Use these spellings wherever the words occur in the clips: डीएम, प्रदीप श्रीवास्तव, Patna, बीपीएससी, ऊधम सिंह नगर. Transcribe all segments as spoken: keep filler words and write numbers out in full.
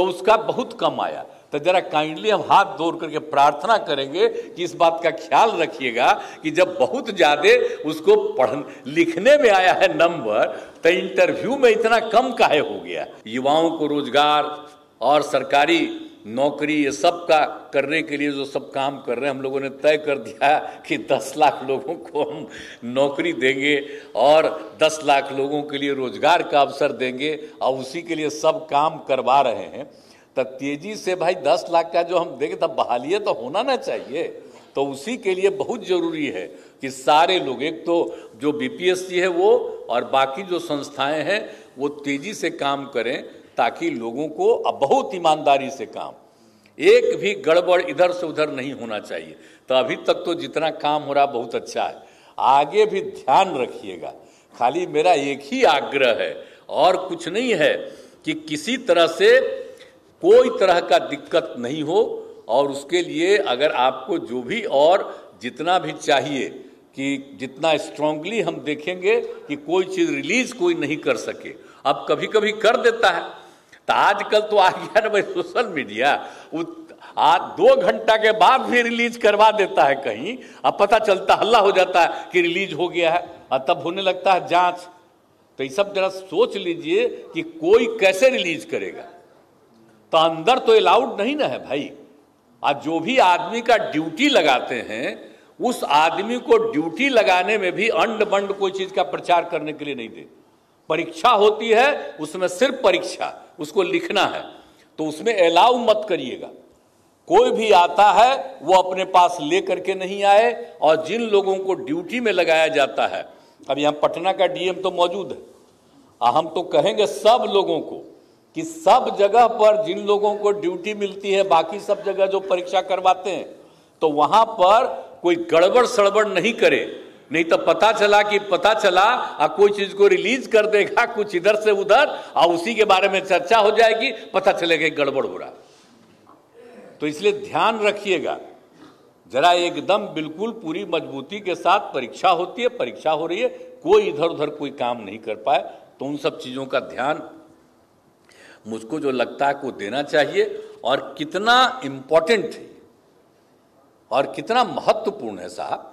तो उसका बहुत कम आया। तो जरा काइंडली हम हाथ जोड़ करके प्रार्थना करेंगे कि इस बात का ख्याल रखिएगा कि जब बहुत ज़्यादा उसको पढ़ लिखने में आया है नंबर, तो इंटरव्यू में इतना कम काहे हो गया। युवाओं को रोजगार और सरकारी नौकरी ये सब का करने के लिए जो सब काम कर रहे हैं, हम लोगों ने तय कर दिया कि दस लाख लोगों को हम नौकरी देंगे और दस लाख लोगों के लिए रोजगार का अवसर देंगे और उसी के लिए सब काम करवा रहे हैं। तो तेजी से भाई दस लाख का जो हम देंगे तब बहाली तो होना ना चाहिए। तो उसी के लिए बहुत ज़रूरी है कि सारे लोग, एक तो जो बीपीएससी है वो और बाकी जो संस्थाएं हैं वो तेज़ी से काम करें ताकि लोगों को अब बहुत ईमानदारी से काम, एक भी गड़बड़ इधर से उधर नहीं होना चाहिए। तो अभी तक तो जितना काम हो रहा बहुत अच्छा है, आगे भी ध्यान रखिएगा। खाली मेरा एक ही आग्रह है और कुछ नहीं है कि किसी तरह से कोई तरह का दिक्कत नहीं हो। और उसके लिए अगर आपको जो भी और जितना भी चाहिए कि जितना स्ट्रांगली हम देखेंगे कि कोई चीज़ रिलीज कोई नहीं कर सके। अब कभी कभी कर देता है, तो आजकल तो आ गया ना भाई सोशल मीडिया, आज दो घंटा के बाद भी रिलीज करवा देता है कहीं। अब पता चलता हल्ला हो जाता है कि रिलीज हो गया है और तब होने लगता है जांच। तो ये सब जरा सोच लीजिए कि कोई कैसे रिलीज करेगा। तो अंदर तो अलाउड नहीं ना है भाई। आज जो भी आदमी का ड्यूटी लगाते हैं उस आदमी को ड्यूटी लगाने में भी अंड बंड कोई चीज़ का प्रचार करने के लिए नहीं दे। परीक्षा होती है उसमें सिर्फ परीक्षा, उसको लिखना है, तो उसमें अलाउ मत करिएगा। कोई भी आता है वो अपने पास ले करके नहीं आए। और जिन लोगों को ड्यूटी में लगाया जाता है, अब यहाँ पटना का डीएम तो मौजूद है, हम तो कहेंगे सब लोगों को कि सब जगह पर जिन लोगों को ड्यूटी मिलती है, बाकी सब जगह जो परीक्षा करवाते हैं, तो वहाँ पर कोई गड़बड़ सड़बड़ नहीं करे। नहीं तो पता चला कि पता चला आ कोई चीज़ को रिलीज कर देगा कुछ इधर से उधर और उसी के बारे में चर्चा हो जाएगी, पता चलेगा गड़बड़ हो रहा। तो इसलिए ध्यान रखिएगा जरा एकदम बिल्कुल पूरी मजबूती के साथ। परीक्षा होती है, परीक्षा हो रही है, कोई इधर उधर कोई काम नहीं कर पाए। तो उन सब चीज़ों का ध्यान मुझको जो लगता है को देना चाहिए। और कितना इम्पोर्टेंट है और कितना महत्वपूर्ण है साहब।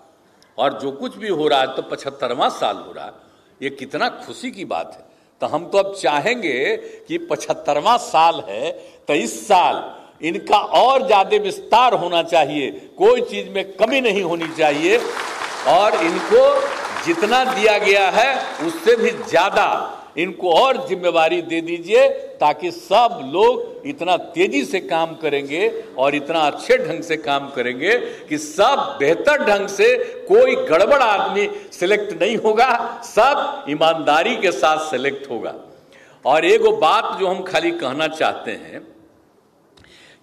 और जो कुछ भी हो रहा है, तो पचहत्तरवां साल हो रहा है, ये कितना खुशी की बात है। तो हम तो अब चाहेंगे कि पचहत्तरवां साल है तो इस साल इनका और ज़्यादा विस्तार होना चाहिए, कोई चीज़ में कमी नहीं होनी चाहिए। और इनको जितना दिया गया है उससे भी ज़्यादा इनको और जिम्मेवारी दे दीजिए ताकि सब लोग इतना तेजी से काम करेंगे और इतना अच्छे ढंग से काम करेंगे कि सब बेहतर ढंग से, कोई गड़बड़ आदमी सिलेक्ट नहीं होगा, सब ईमानदारी के साथ सिलेक्ट होगा। और एक वो बात जो हम खाली कहना चाहते हैं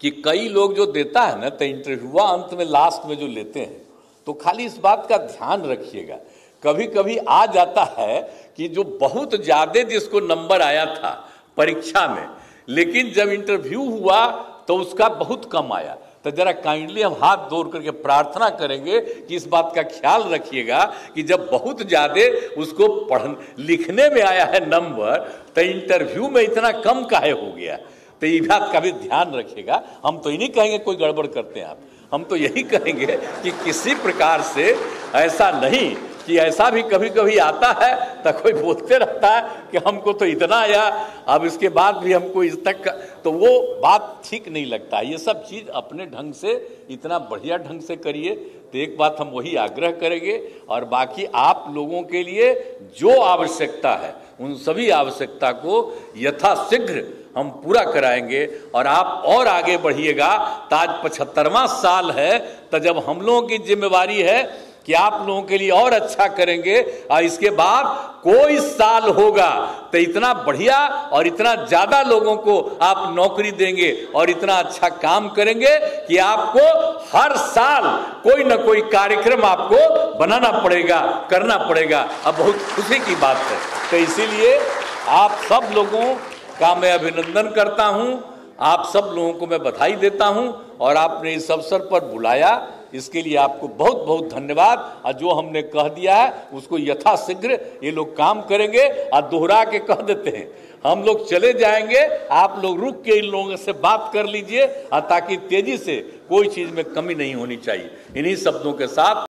कि कई लोग जो देता है ना तो इंटरव्यू अंत में लास्ट में जो लेते हैं, तो खाली इस बात का ध्यान रखिएगा। कभी कभी आ जाता है कि जो बहुत ज़्यादा जिसको नंबर आया था परीक्षा में, लेकिन जब इंटरव्यू हुआ तो उसका बहुत कम आया। तो जरा काइंडली हम हाथ जोड़ करके प्रार्थना करेंगे कि इस बात का ख्याल रखिएगा कि जब बहुत ज़्यादा उसको पढ़ लिखने में आया है नंबर, तो इंटरव्यू में इतना कम काहे हो गया। तो ये बात का भी ध्यान रखिएगा। हम तो ये नहीं कहेंगे कोई गड़बड़ करते हैं आप, हम तो यही कहेंगे कि किसी प्रकार से ऐसा नहीं कि ऐसा भी कभी कभी आता है तो कोई बोलते रहता है कि हमको तो इतना आया, अब इसके बाद भी हमको इस तक, तो वो बात ठीक नहीं लगता। ये सब चीज़ अपने ढंग से इतना बढ़िया ढंग से करिए। तो एक बात हम वही आग्रह करेंगे। और बाकी आप लोगों के लिए जो आवश्यकता है उन सभी आवश्यकता को यथाशीघ्र हम पूरा कराएंगे। और आप और आगे बढ़िएगा। तो आज पचहत्तरवां साल है, तो जब हम लोगों की जिम्मेवारी है कि आप लोगों के लिए और अच्छा करेंगे। और इसके बाद कोई साल होगा तो इतना बढ़िया और इतना ज़्यादा लोगों को आप नौकरी देंगे और इतना अच्छा काम करेंगे कि आपको हर साल कोई ना कोई कार्यक्रम आपको बनाना पड़ेगा, करना पड़ेगा। अब बहुत खुशी की बात है। तो इसीलिए आप सब लोगों का मैं अभिनंदन करता हूँ, आप सब लोगों को मैं बधाई देता हूँ। और आपने इस अवसर पर बुलाया, इसके लिए आपको बहुत बहुत धन्यवाद। और जो हमने कह दिया है उसको यथाशीघ्र ये लोग काम करेंगे। और दोहरा के कह देते हैं, हम लोग चले जाएंगे, आप लोग रुक के इन लोगों से बात कर लीजिए, ताकि तेजी से कोई चीज में कमी नहीं होनी चाहिए। इन्हीं शब्दों के साथ